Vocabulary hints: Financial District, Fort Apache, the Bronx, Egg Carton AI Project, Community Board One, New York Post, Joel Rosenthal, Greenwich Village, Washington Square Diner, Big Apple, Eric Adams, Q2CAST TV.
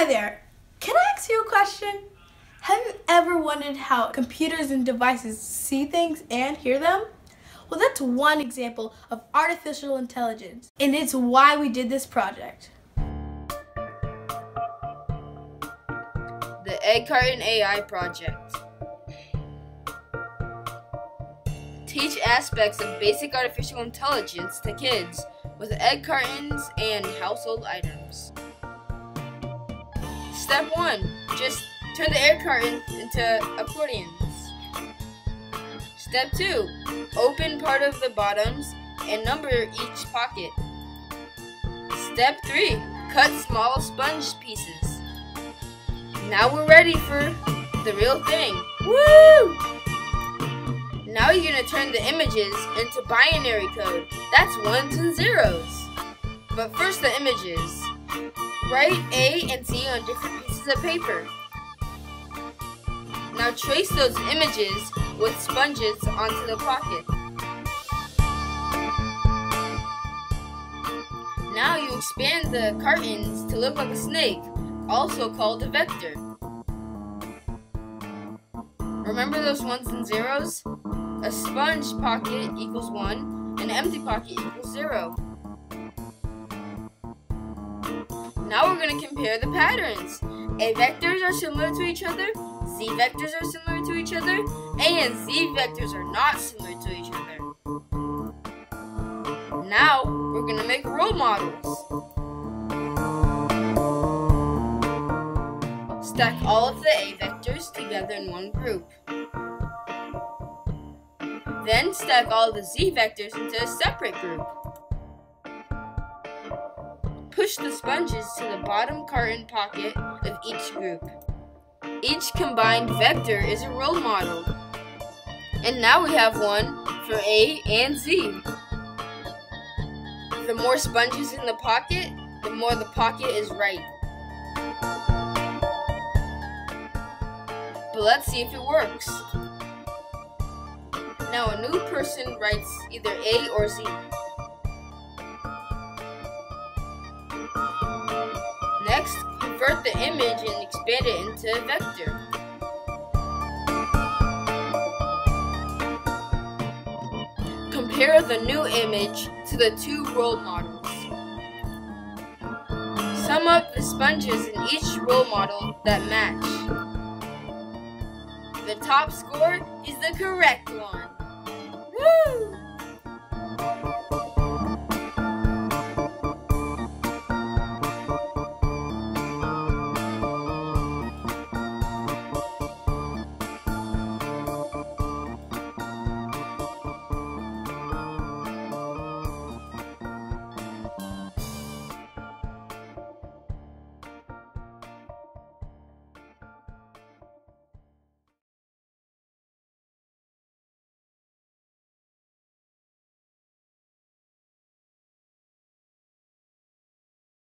Hi there, can I ask you a question? Have you ever wondered how computers and devices see things and hear them? Well, that's one example of artificial intelligence, and it's why we did this project. The Egg Carton AI Project. Teach aspects of basic artificial intelligence to kids with egg cartons and household items. Step 1. Just turn the egg carton into accordions. Step 2. Open part of the bottoms and number each pocket. Step 3. Cut small sponge pieces. Now we're ready for the real thing. Woo! Now you're going to turn the images into binary code. That's ones and zeros. But first the images. Write A and C on different pieces of paper. Now trace those images with sponges onto the pocket. Now you expand the cartons to look like a snake, also called a vector. Remember those ones and zeros? A sponge pocket equals 1, an empty pocket equals 0. Now we're going to compare the patterns. A vectors are similar to each other, Z vectors are similar to each other, A and Z vectors are not similar to each other. Now we're going to make role models. Stack all of the A vectors together in one group. Then stack all the Z vectors into a separate group. Push the sponges to the bottom carton pocket of each group. Each combined vector is a role model. And now we have one for A and Z. The more sponges in the pocket, the more the pocket is right. But let's see if it works. Now a new person writes either A or Z. Next, convert the image and expand it into a vector. Compare the new image to the two role models. Sum up the sponges in each role model that match. The top score is the correct one. Woo!